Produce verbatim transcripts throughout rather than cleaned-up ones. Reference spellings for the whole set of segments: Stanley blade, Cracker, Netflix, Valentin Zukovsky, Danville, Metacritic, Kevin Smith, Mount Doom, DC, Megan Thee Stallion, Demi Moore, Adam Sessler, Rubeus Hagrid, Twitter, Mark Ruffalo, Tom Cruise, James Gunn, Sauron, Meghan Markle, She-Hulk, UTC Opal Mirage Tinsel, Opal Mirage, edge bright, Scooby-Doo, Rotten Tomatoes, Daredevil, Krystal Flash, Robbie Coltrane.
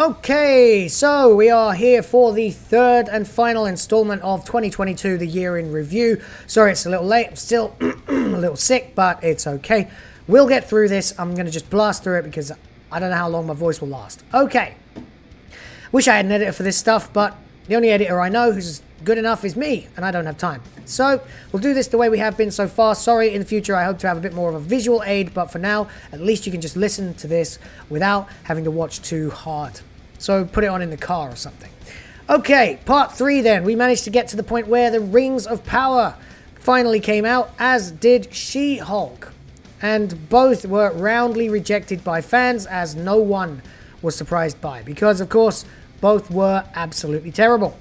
Okay, so we are here for the third and final installment of twenty twenty-two, the year in review. Sorry, it's a little late. I'm still a little sick, but it's okay. We'll get through this. I'm going to just blast through it because I don't know how long my voice will last. Okay. Wish I had an editor for this stuff, but the only editor I know who's good enough is me, and I don't have time. So we'll do this the way we have been so far. Sorry, in the future I hope to have a bit more of a visual aid, but for now, at least you can just listen to this without having to watch too hard. So put it on in the car or something. Okay, part three then. We managed to get to the point where the Rings of Power finally came out, as did She-Hulk. And both were roundly rejected by fans, as no one was surprised by, because of course both were absolutely terrible.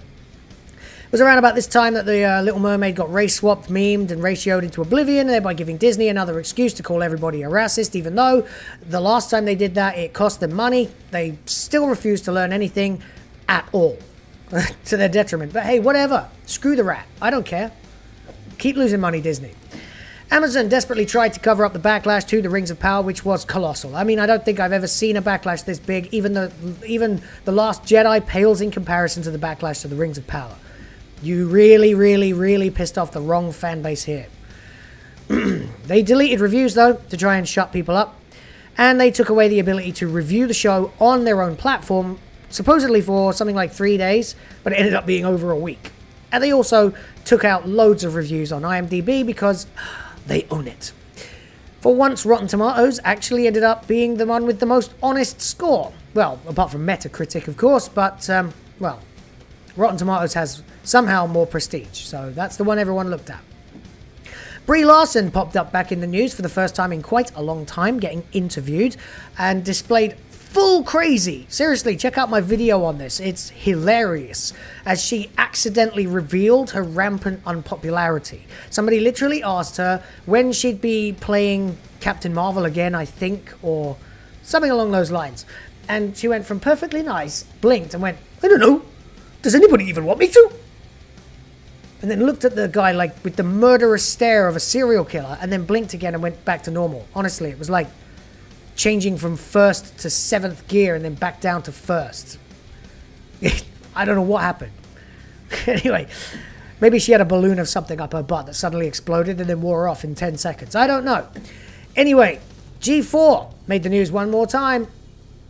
It was around about this time that the uh, Little Mermaid got race-swapped, memed, and ratioed into oblivion, thereby giving Disney another excuse to call everybody a racist, even though the last time they did that, it cost them money. They still refused to learn anything at all, to their detriment. But hey, whatever. Screw the rat. I don't care. Keep losing money, Disney. Amazon desperately tried to cover up the backlash to the Rings of Power, which was colossal. I mean, I don't think I've ever seen a backlash this big. Even the, even the Last Jedi pales in comparison to the backlash to the Rings of Power. You really, really, really pissed off the wrong fan base here. They deleted reviews, though, to try and shut people up. And they took away the ability to review the show on their own platform, supposedly for something like three days, but it ended up being over a week. And they also took out loads of reviews on IMDb because they own it. For once, Rotten Tomatoes actually ended up being the one with the most honest score. Well, apart from Metacritic, of course, but, um, well, Rotten Tomatoes has somehow more prestige, so that's the one everyone looked at. Brie Larson popped up back in the news for the first time in quite a long time, getting interviewed, and displayed full crazy. Seriously, check out my video on this. It's hilarious. As she accidentally revealed her rampant unpopularity. Somebody literally asked her when she'd be playing Captain Marvel again, I think, or something along those lines. And she went from perfectly nice, blinked, and went, I don't know. Does anybody even want me to? And then looked at the guy like with the murderous stare of a serial killer, and then blinked again and went back to normal. Honestly, it was like changing from first to seventh gear and then back down to first. I don't know what happened. Anyway, maybe she had a balloon of something up her butt that suddenly exploded and then wore off in ten seconds. I don't know. Anyway, G four made the news one more time.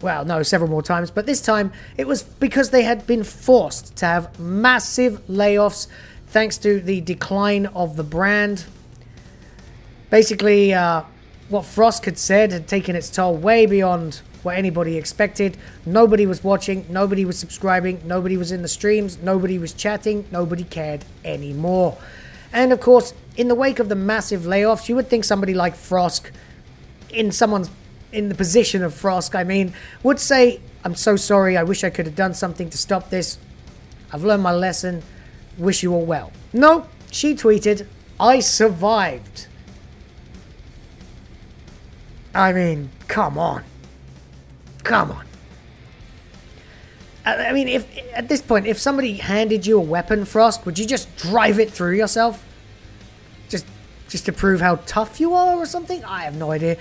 Well, no, several more times, but this time it was because they had been forced to have massive layoffs thanks to the decline of the brand. Basically, uh, what Frosk had said had taken its toll way beyond what anybody expected. Nobody was watching, nobody was subscribing, nobody was in the streams, nobody was chatting, nobody cared anymore. And of course, in the wake of the massive layoffs, you would think somebody like Frosk, in someone's in the position of Frosk, I mean, would say, I'm so sorry, I wish I could have done something to stop this. I've learned my lesson. Wish you all well. No, she tweeted, I survived. I mean, come on. Come on. I mean, if at this point, if somebody handed you a weapon, Frosk, would you just drive it through yourself? Just, just to prove how tough you are or something? I have no idea.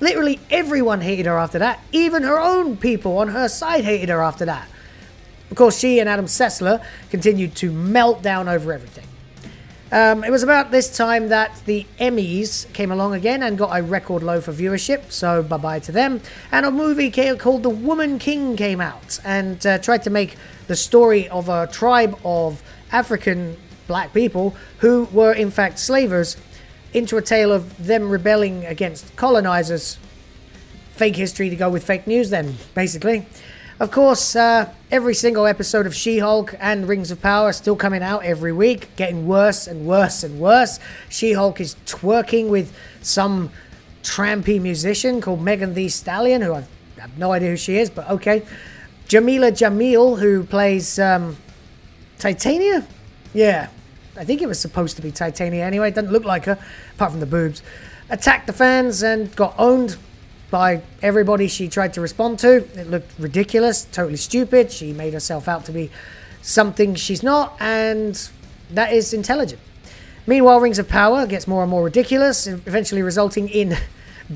Literally everyone hated her after that. Even her own people on her side hated her after that. Of course, she and Adam Sessler continued to melt down over everything. Um, it was about this time that the Emmys came along again and got a record low for viewership, so bye-bye to them. And a movie called The Woman King came out and uh, tried to make the story of a tribe of African black people who were in fact slavers into a tale of them rebelling against colonizers. Fake history to go with fake news then, basically. Of course, uh, every single episode of She-Hulk and Rings of Power are still coming out every week, getting worse and worse and worse. She-Hulk is twerking with some trampy musician called Megan Thee Stallion, who I have no idea who she is, but okay. Jameela Jamil, who plays um, Titania? Yeah. I think it was supposed to be Titania anyway. It doesn't look like her, apart from the boobs. Attacked the fans and got owned by everybody she tried to respond to. It looked ridiculous, totally stupid. She made herself out to be something she's not, and that is intelligent. Meanwhile, Rings of Power gets more and more ridiculous, eventually resulting in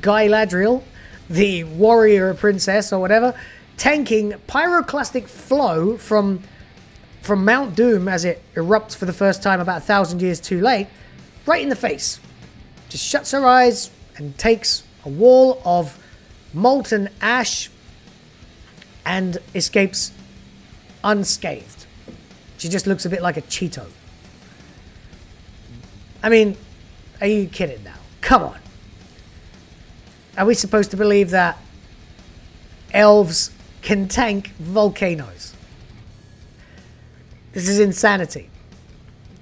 Guy Ladriel, the warrior princess or whatever, tanking pyroclastic flow from from Mount Doom as it erupts for the first time about a thousand years too late, right in the face. Just shuts her eyes and takes a wall of molten ash and escapes unscathed. She just looks a bit like a Cheeto. I mean, are you kidding now? Come on. Are we supposed to believe that elves can tank volcanoes? This is insanity.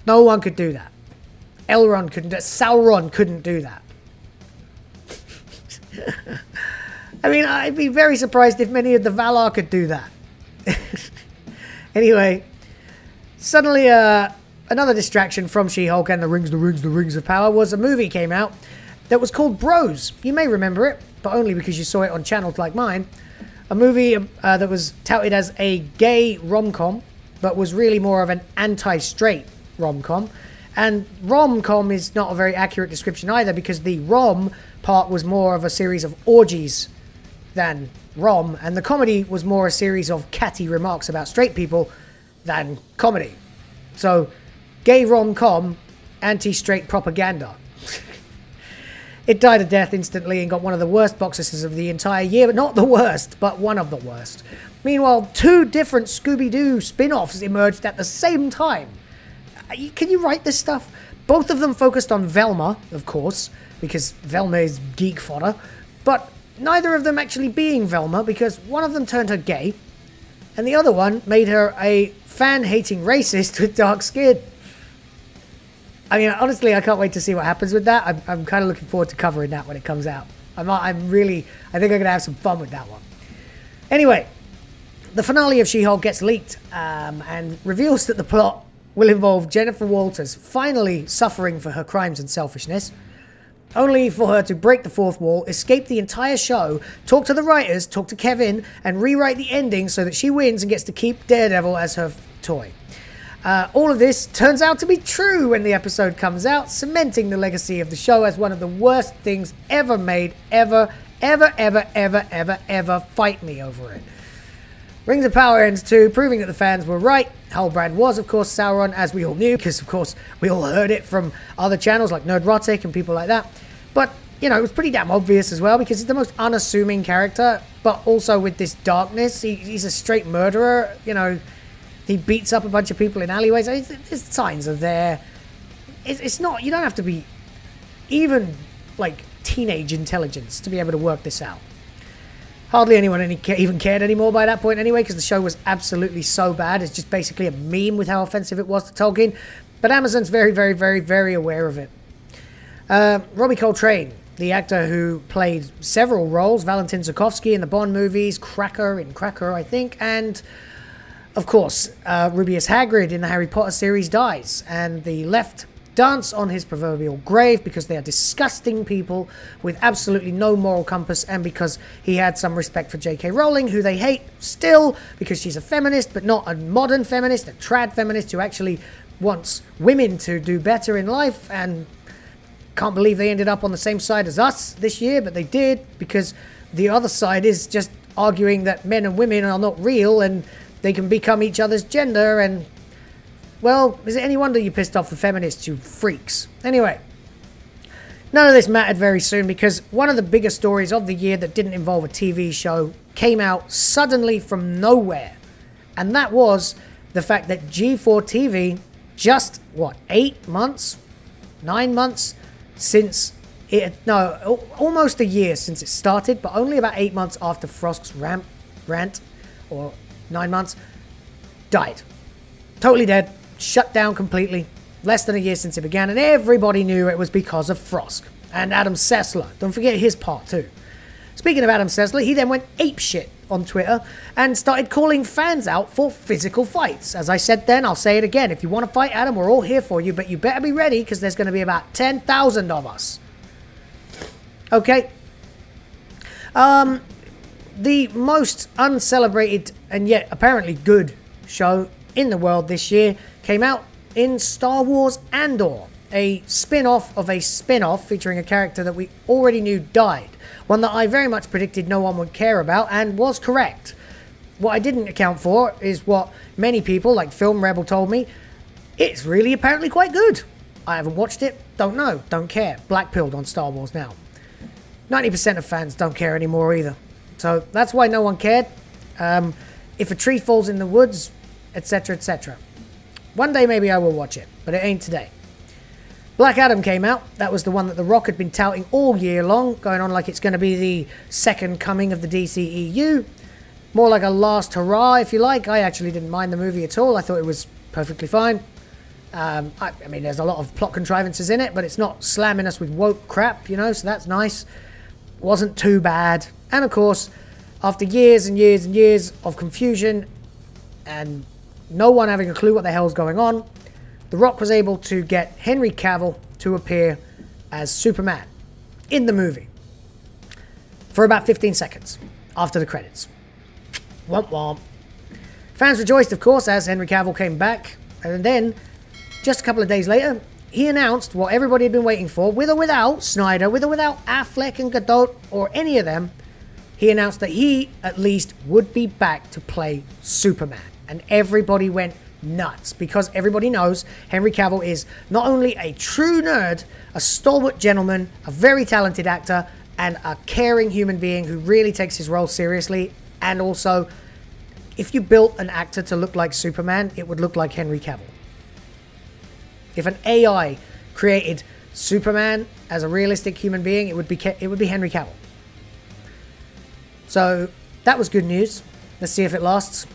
No one could do that. Elrond couldn't do that. Sauron couldn't do that. I mean, I'd be very surprised if many of the Valar could do that. Anyway, suddenly uh, another distraction from She-Hulk and the Rings, the Rings, the Rings of Power was a movie came out that was called Bros. You may remember it, but only because you saw it on channels like mine. A movie uh, that was touted as a gay rom-com, but was really more of an anti-straight rom-com. And rom-com is not a very accurate description either, because the rom part was more of a series of orgies than rom, and the comedy was more a series of catty remarks about straight people than comedy. So, gay rom-com, anti-straight propaganda. It died a death instantly and got one of the worst box offices of the entire year, but not the worst, but one of the worst. Meanwhile, two different Scooby-Doo spin-offs emerged at the same time. Can you write this stuff? Both of them focused on Velma, of course, because Velma is geek fodder, but neither of them actually being Velma, because one of them turned her gay, and the other one made her a fan-hating racist with dark skin. I mean, honestly, I can't wait to see what happens with that. I'm, I'm kind of looking forward to covering that when it comes out. I'm, I'm really, I think I'm going to have some fun with that one. Anyway, the finale of She-Hulk gets leaked um, and reveals that the plot will involve Jennifer Walters finally suffering for her crimes and selfishness, only for her to break the fourth wall, escape the entire show, talk to the writers, talk to Kevin, and rewrite the ending so that she wins and gets to keep Daredevil as her toy. Uh, all of this turns out to be true when the episode comes out, cementing the legacy of the show as one of the worst things ever made, ever, ever, ever, ever, ever, ever. Fight me over it. Rings of Power ends too, proving that the fans were right. Halbrand was, of course, Sauron, as we all knew, because, of course, we all heard it from other channels like Nerdrotic and people like that. But, you know, it was pretty damn obvious as well, because he's the most unassuming character, but also with this darkness. He, he's a straight murderer, you know. He beats up a bunch of people in alleyways. I mean, his signs are there. It's not, you don't have to be even like teenage intelligence to be able to work this out. Hardly anyone any, even cared anymore by that point anyway, because the show was absolutely so bad. It's just basically a meme with how offensive it was to Tolkien. But Amazon's very, very, very, very aware of it. Uh, Robbie Coltrane, the actor who played several roles, Valentin Zukovsky in the Bond movies, Cracker in Cracker, I think, and... Of course, uh, Rubeus Hagrid in the Harry Potter series dies, and the left dance on his proverbial grave because they are disgusting people with absolutely no moral compass, and because he had some respect for J K Rowling, who they hate still because she's a feminist, but not a modern feminist, a trad feminist who actually wants women to do better in life, and can't believe they ended up on the same side as us this year, but they did, because the other side is just arguing that men and women are not real, and they can become each other's gender, and... Well, is it any wonder you pissed off the feminists, you freaks? Anyway, none of this mattered very soon, because one of the biggest stories of the year that didn't involve a T V show came out suddenly from nowhere. And that was the fact that G four T V, just, what, eight months? Nine months since it... No, almost a year since it started, but only about eight months after Frosk's rant, rant or... Nine months, died. Totally dead, shut down completely, less than a year since it began, and everybody knew it was because of Frosk and Adam Sessler. Don't forget his part too. Speaking of Adam Sessler, he then went apeshit on Twitter and started calling fans out for physical fights. As I said then, I'll say it again, if you want to fight Adam, we're all here for you, but you better be ready, because there's going to be about ten thousand of us. Okay. Um... The most uncelebrated and yet apparently good show in the world this year came out in Star Wars Andor, a spin-off of a spin-off featuring a character that we already knew died, one that I very much predicted no one would care about, and was correct. What I didn't account for is what many people like Film Rebel told me. It's really apparently quite good. I haven't watched it. Don't know. Don't care. Blackpilled on Star Wars now. ninety percent of fans don't care anymore either. So that's why no one cared. Um, if a tree falls in the woods, etc, et cetera. One day maybe I will watch it, but it ain't today. Black Adam came out. That was the one that The Rock had been touting all year long, going on like it's going to be the second coming of the D C E U. More like a last hurrah, if you like. I actually didn't mind the movie at all. I thought it was perfectly fine. Um, I, I mean, there's a lot of plot contrivances in it, but it's not slamming us with woke crap, you know, so that's nice. Wasn't too bad. And of course, after years and years and years of confusion and no one having a clue what the hell's going on, The Rock was able to get Henry Cavill to appear as Superman in the movie for about fifteen seconds after the credits. Womp womp. Fans rejoiced, of course, as Henry Cavill came back, and then just a couple of days later, he announced what everybody had been waiting for, with or without Snyder, with or without Affleck and Godot or any of them. He announced that he, at least, would be back to play Superman. And everybody went nuts, because everybody knows Henry Cavill is not only a true nerd, a stalwart gentleman, a very talented actor, and a caring human being who really takes his role seriously. And also, if you built an actor to look like Superman, it would look like Henry Cavill. If an A I created Superman as a realistic human being, it would be it would be Henry Cavill. So that was good news. Let's see if it lasts.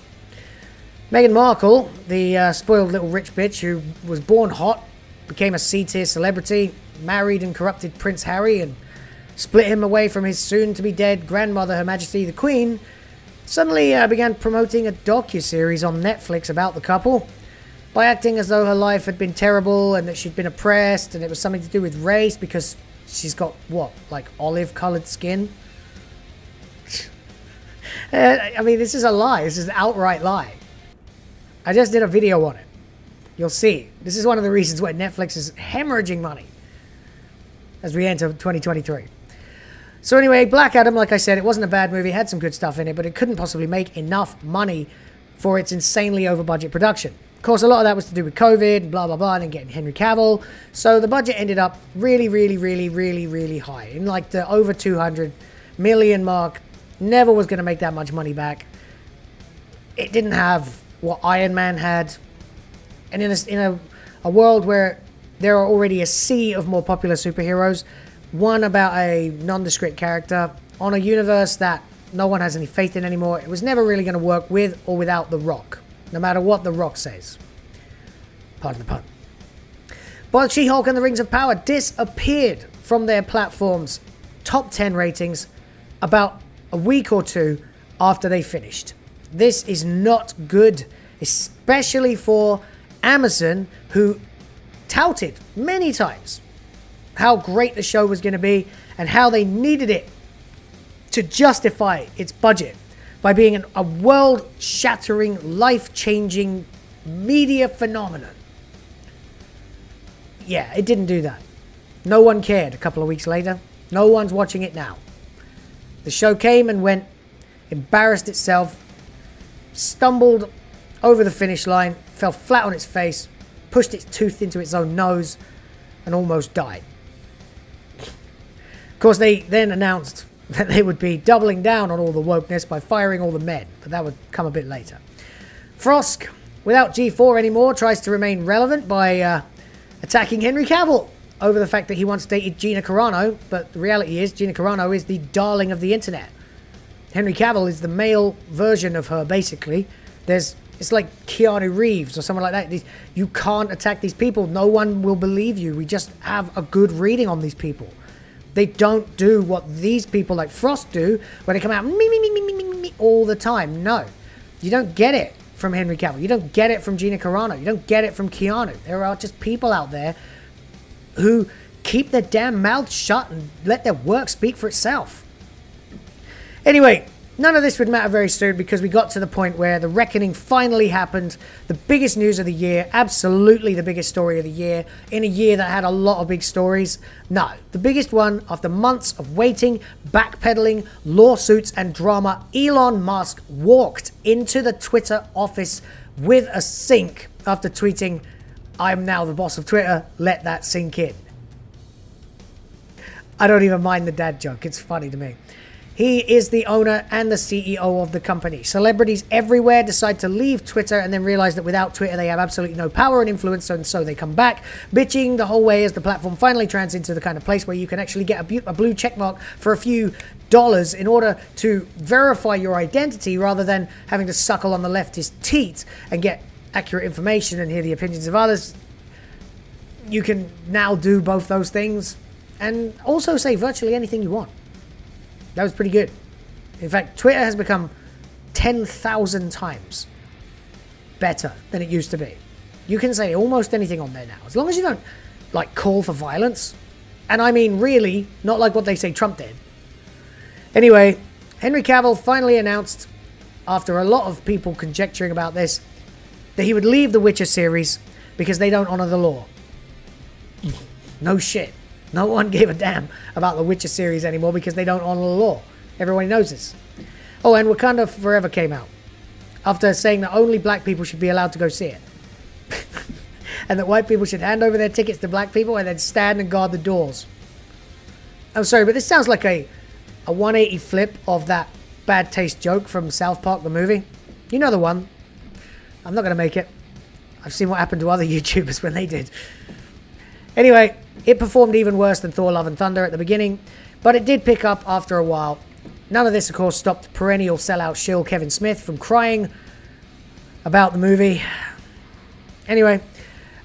Meghan Markle, the uh, spoiled little rich bitch who was born hot, became a C-tier celebrity, married and corrupted Prince Harry, and split him away from his soon-to-be-dead grandmother, Her Majesty the Queen, suddenly uh, began promoting a docu-series on Netflix about the couple, by acting as though her life had been terrible and that she'd been oppressed and it was something to do with race because she's got, what, like olive-coloured skin? I mean, this is a lie. This is an outright lie. I just did a video on it. You'll see. This is one of the reasons why Netflix is hemorrhaging money as we enter twenty twenty-three. So anyway, Black Adam, like I said, it wasn't a bad movie. It had some good stuff in it, but it couldn't possibly make enough money for its insanely over-budget production. Of course, a lot of that was to do with COVID and blah, blah, blah, and then getting Henry Cavill. So the budget ended up really, really, really, really, really high. In like the over two hundred million mark, never was going to make that much money back. It didn't have what Iron Man had. And in, a, in a, a world where there are already a sea of more popular superheroes, one about a nondescript character on a universe that no one has any faith in anymore, it was never really going to work with or without The Rock. No matter what The Rock says. Pardon the pun. But She-Hulk and the Rings of Power disappeared from their platform's top ten ratings about a week or two after they finished. This is not good, especially for Amazon, who touted many times how great the show was going to be and how they needed it to justify its budget. By being an, a world-shattering, life-changing media phenomenon. Yeah, it didn't do that. No one cared a couple of weeks later. No one's watching it now. The show came and went, embarrassed itself, stumbled over the finish line, fell flat on its face, pushed its tooth into its own nose, and almost died. Of course, they then announced that they would be doubling down on all the wokeness by firing all the men, but that would come a bit later. Frosk, without G four anymore, tries to remain relevant by uh, attacking Henry Cavill over the fact that he once dated Gina Carano, but the reality is Gina Carano is the darling of the internet. Henry Cavill is the male version of her, basically. There's, it's like Keanu Reeves or someone like that. These, you can't attack these people. No one will believe you. We just have a good reading on these people. They don't do what these people like Frost do, where they come out me, me, me, me, me, me, me, all the time. No, you don't get it from Henry Cavill. You don't get it from Gina Carano. You don't get it from Keanu. There are just people out there who keep their damn mouths shut and let their work speak for itself. Anyway, None of this would matter very soon because we got to the point where the reckoning finally happened. The biggest news of the year, absolutely the biggest story of the year, in a year that had a lot of big stories. No, the biggest one after months of waiting, backpedaling, lawsuits and drama, Elon Musk walked into the Twitter office with a sink after tweeting, "I'm now the boss of Twitter, let that sink in." I don't even mind the dad joke, it's funny to me. He is the owner and the C E O of the company. Celebrities everywhere decide to leave Twitter and then realize that without Twitter, they have absolutely no power and influence, and so they come back, bitching the whole way as the platform finally turns into the kind of place where you can actually get a, a blue checkmark for a few dollars in order to verify your identity rather than having to suckle on the leftist teat and get accurate information and hear the opinions of others. You can now do both those things and also say virtually anything you want. That was pretty good. In fact, Twitter has become ten thousand times better than it used to be. You can say almost anything on there now, as long as you don't, like, call for violence. And I mean really, not like what they say Trump did. Anyway, Henry Cavill finally announced, after a lot of people conjecturing about this, that he would leave the Witcher series because they don't honor the law. No shit. No one gave a damn about the Witcher series anymore because they don't honor the law. Everyone knows this. Oh, and Wakanda Forever came out after saying that only black people should be allowed to go see it. And that white people should hand over their tickets to black people and then stand and guard the doors. I'm sorry, but this sounds like a, a one eighty flip of that bad taste joke from South Park, the movie. You know the one. I'm not going to make it. I've seen what happened to other YouTubers when they did. Anyway, it performed even worse than Thor Love and Thunder at the beginning, but it did pick up after a while. None of this, of course, stopped perennial sellout shill Kevin Smith from crying about the movie. Anyway,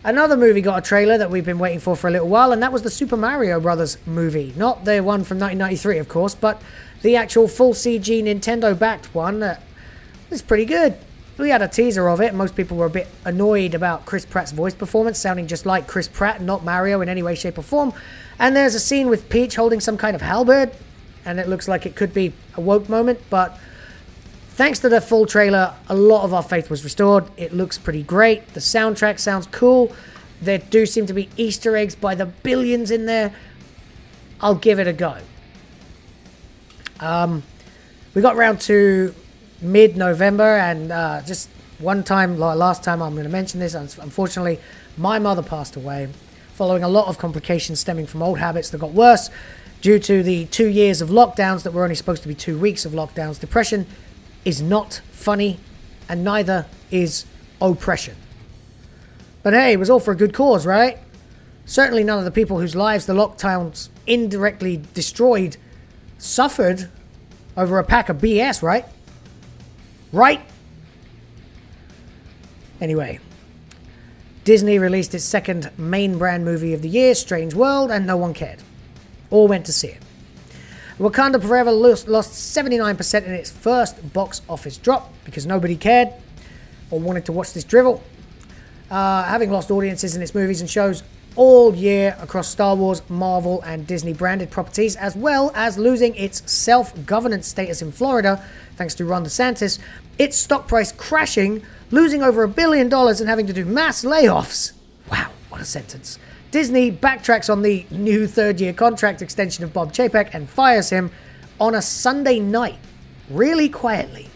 another movie got a trailer that we've been waiting for for a little while, and that was the Super Mario Brothers movie. Not the one from nineteen ninety-three, of course, but the actual full C G Nintendo-backed one that was pretty good. We had a teaser of it. Most people were a bit annoyed about Chris Pratt's voice performance, sounding just like Chris Pratt, not Mario in any way, shape or form. And there's a scene with Peach holding some kind of halberd, and it looks like it could be a woke moment, but thanks to the full trailer, a lot of our faith was restored. It looks pretty great. The soundtrack sounds cool. There do seem to be Easter eggs by the billions in there. I'll give it a go. Um, we got round to mid-November, and uh, just one time, last time I'm going to mention this, unfortunately, my mother passed away following a lot of complications stemming from old habits that got worse due to the two years of lockdowns that were only supposed to be two weeks of lockdowns. Depression is not funny, and neither is oppression. But hey, it was all for a good cause, right? Certainly none of the people whose lives the lockdowns indirectly destroyed suffered over a pack of B S, right? Right? Anyway, Disney released its second main brand movie of the year, Strange World, and no one cared. Or went to see it. Wakanda Forever lost, lost seventy-nine percent in its first box office drop because nobody cared or wanted to watch this drivel. Uh, having lost audiences in its movies and shows all year across Star Wars, Marvel, and Disney branded properties, as well as losing its self-governance status in Florida, thanks to Ron DeSantis, its stock price crashing, losing over a billion dollars and having to do mass layoffs. Wow, what a sentence. Disney backtracks on the new third-year contract extension of Bob Chapek and fires him on a Sunday night, really quietly,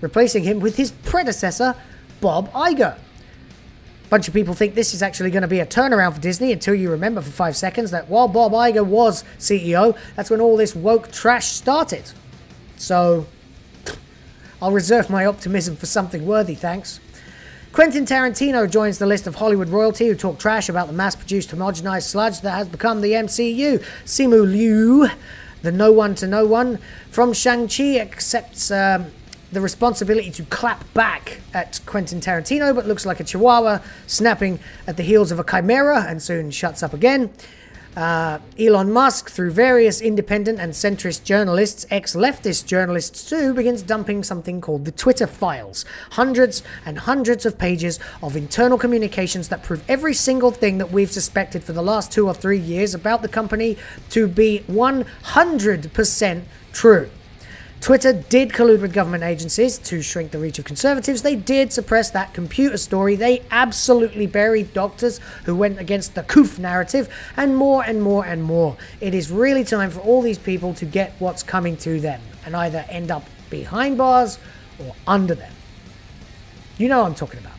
replacing him with his predecessor, Bob Iger. Bunch of people think this is actually going to be a turnaround for Disney until you remember for five seconds that while Bob Iger was C E O, that's when all this woke trash started. So, I'll reserve my optimism for something worthy, thanks. Quentin Tarantino joins the list of Hollywood royalty who talk trash about the mass-produced homogenized sludge that has become the M C U. Simu Liu, the no-one-to-no-one, from Shang-Chi accepts Um, the responsibility to clap back at Quentin Tarantino, but looks like a chihuahua snapping at the heels of a chimera and soon shuts up again. Uh, Elon Musk, through various independent and centrist journalists, ex-leftist journalists too, begins dumping something called the Twitter files. Hundreds and hundreds of pages of internal communications that prove every single thing that we've suspected for the last two or three years about the company to be one hundred percent true. Twitter did collude with government agencies to shrink the reach of conservatives. They did suppress that computer story. They absolutely buried doctors who went against the COOF narrative, and more and more and more. It is really time for all these people to get what's coming to them and either end up behind bars or under them. You know what I'm talking about.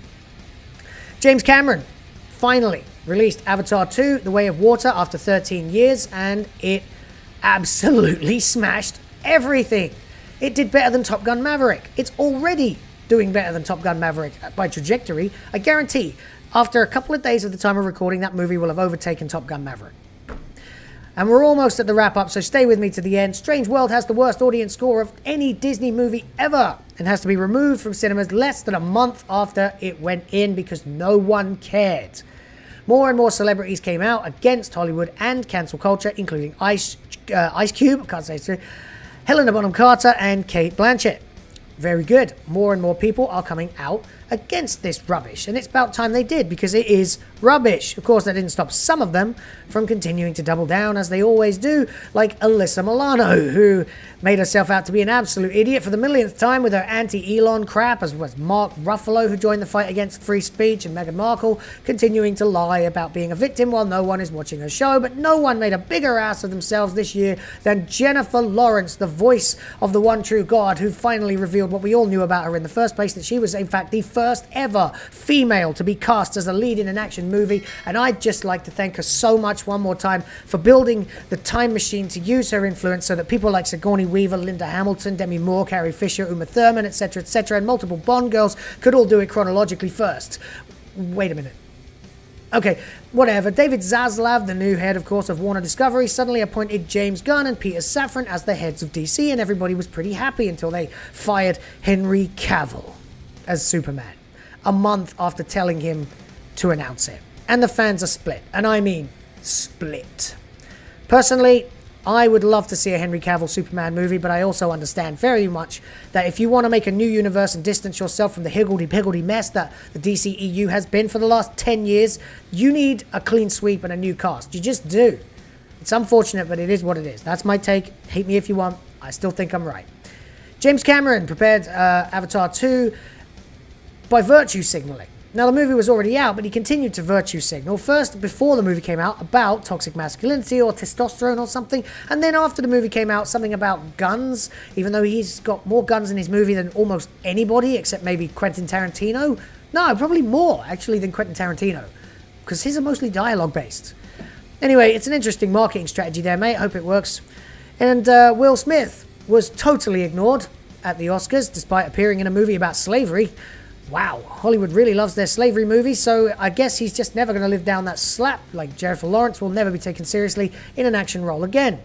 James Cameron finally released Avatar two, The Way of Water, after thirteen years, and it absolutely smashed everything. It did better than Top Gun Maverick. It's already doing better than Top Gun Maverick by trajectory. I guarantee, after a couple of days of the time of recording, that movie will have overtaken Top Gun Maverick. And we're almost at the wrap-up, so stay with me to the end. Strange World has the worst audience score of any Disney movie ever and has to be removed from cinemas less than a month after it went in because no one cared. More and more celebrities came out against Hollywood and cancel culture, including Ice, uh, Ice Cube, I can't say it's true, Helena Bonham Carter and Cate Blanchett. Very good. More and more people are coming out against this rubbish, and it's about time they did, because it is rubbish. Of course, that didn't stop some of them from continuing to double down, as they always do, like Alyssa Milano, who made herself out to be an absolute idiot for the millionth time with her anti-Elon crap, as was Mark Ruffalo, who joined the fight against free speech, and Meghan Markle continuing to lie about being a victim while no one is watching her show. But no one made a bigger ass of themselves this year than Jennifer Lawrence, the voice of the one true God, who finally revealed what we all knew about her in the first place, that she was in fact the first ever female to be cast as a lead in an action movie. And I'd just like to thank her so much one more time for building the time machine to use her influence so that people like Sigourney Weaver, Linda Hamilton, Demi Moore, Carrie Fisher, Uma Thurman, etc, etc, and multiple Bond girls could all do it chronologically first. Wait a minute. Okay, whatever. David Zaslav, the new head, of course, of Warner Discovery, suddenly appointed James Gunn and Peter Safran as the heads of D C, and everybody was pretty happy until they fired Henry Cavill as Superman a month after telling him to announce it. And the fans are split, and I mean split. Personally, I would love to see a Henry Cavill Superman movie, but I also understand very much that if you want to make a new universe and distance yourself from the higgledy-piggledy mess that the D C E U has been for the last ten years, you need a clean sweep and a new cast. You just do. It's unfortunate, but it is what it is. That's my take. Hate me if you want. I still think I'm right. James Cameron prepared uh, Avatar two by virtue signaling. Now, the movie was already out, but he continued to virtue signal, first before the movie came out about toxic masculinity or testosterone or something, and then after the movie came out, something about guns, even though he's got more guns in his movie than almost anybody except maybe Quentin Tarantino. No, probably more, actually, than Quentin Tarantino, because his are mostly dialogue-based. Anyway, it's an interesting marketing strategy there, mate. I hope it works. And uh, Will Smith was totally ignored at the Oscars, despite appearing in a movie about slavery. Wow, Hollywood really loves their slavery movies, so I guess he's just never going to live down that slap, like Jennifer Lawrence will never be taken seriously in an action role again.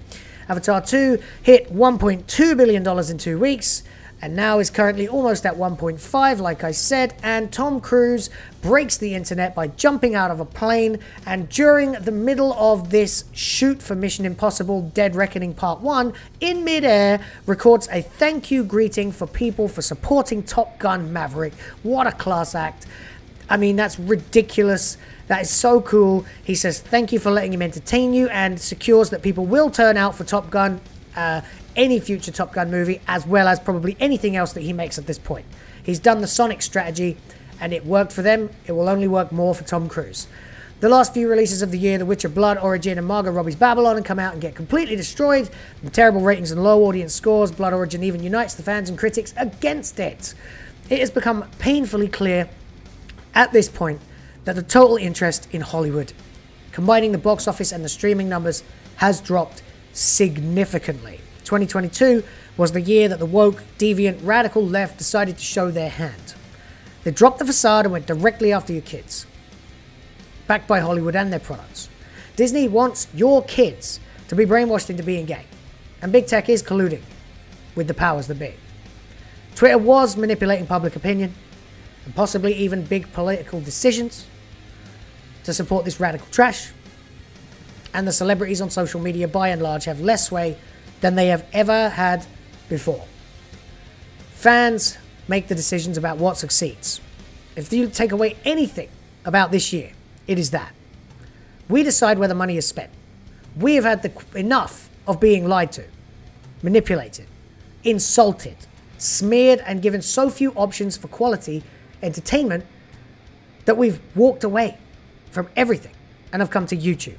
Avatar two hit one point two billion dollars in two weeks, and now is currently almost at one point five, like I said, and Tom Cruise breaks the internet by jumping out of a plane, and during the middle of this shoot for Mission Impossible Dead Reckoning Part one, in mid-air, records a thank you greeting for people for supporting Top Gun Maverick. What a class act. I mean, that's ridiculous. That is so cool. He says thank you for letting him entertain you, and secures that people will turn out for Top Gun, uh, any future Top Gun movie, as well as probably anything else that he makes at this point. He's done the Sonic strategy, and it worked for them. It will only work more for Tom Cruise. The last few releases of the year, The Witcher Blood Origin and Margot Robbie's Babylon, and come out and get completely destroyed. The terrible ratings and low audience scores, Blood Origin even unites the fans and critics against it. It has become painfully clear at this point that the total interest in Hollywood, combining the box office and the streaming numbers, has dropped significantly. twenty twenty-two was the year that the woke, deviant, radical left decided to show their hand. They dropped the facade and went directly after your kids, backed by Hollywood and their products. Disney wants your kids to be brainwashed into being gay, and big tech is colluding with the powers that be. Twitter was manipulating public opinion, and possibly even big political decisions, to support this radical trash, and the celebrities on social media by and large have less sway than they have ever had before. Fans make the decisions about what succeeds. If you take away anything about this year, it is that. We decide where the money is spent. We have had the, enough of being lied to, manipulated, insulted, smeared, and given so few options for quality entertainment that we've walked away from everything and have come to YouTube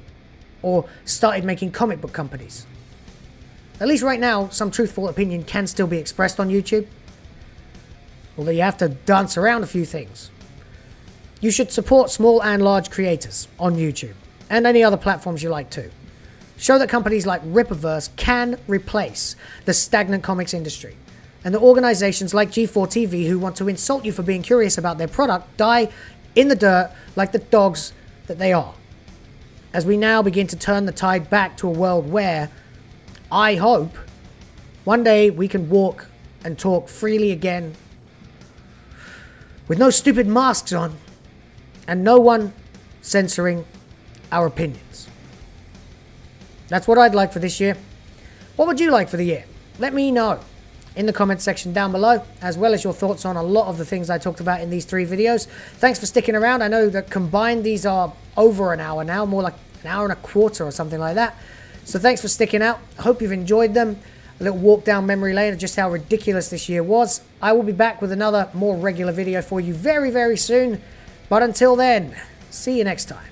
or started making comic book companies. At least right now, some truthful opinion can still be expressed on YouTube, although you have to dance around a few things. You should support small and large creators on YouTube and any other platforms you like too. Show that companies like Ripperverse can replace the stagnant comics industry, and that organizations like G four T V who want to insult you for being curious about their product die in the dirt like the dogs that they are. As we now begin to turn the tide back to a world where, I hope, one day we can walk and talk freely again with no stupid masks on and no one censoring our opinions. That's what I'd like for this year. What would you like for the year? Let me know in the comments section down below, as well as your thoughts on a lot of the things I talked about in these three videos. Thanks for sticking around. I know that combined these are over an hour now, more like an hour and a quarter or something like that. So thanks for sticking out. I hope you've enjoyed them. A little walk down memory lane of just how ridiculous this year was. I will be back with another more regular video for you very, very soon. But until then, see you next time.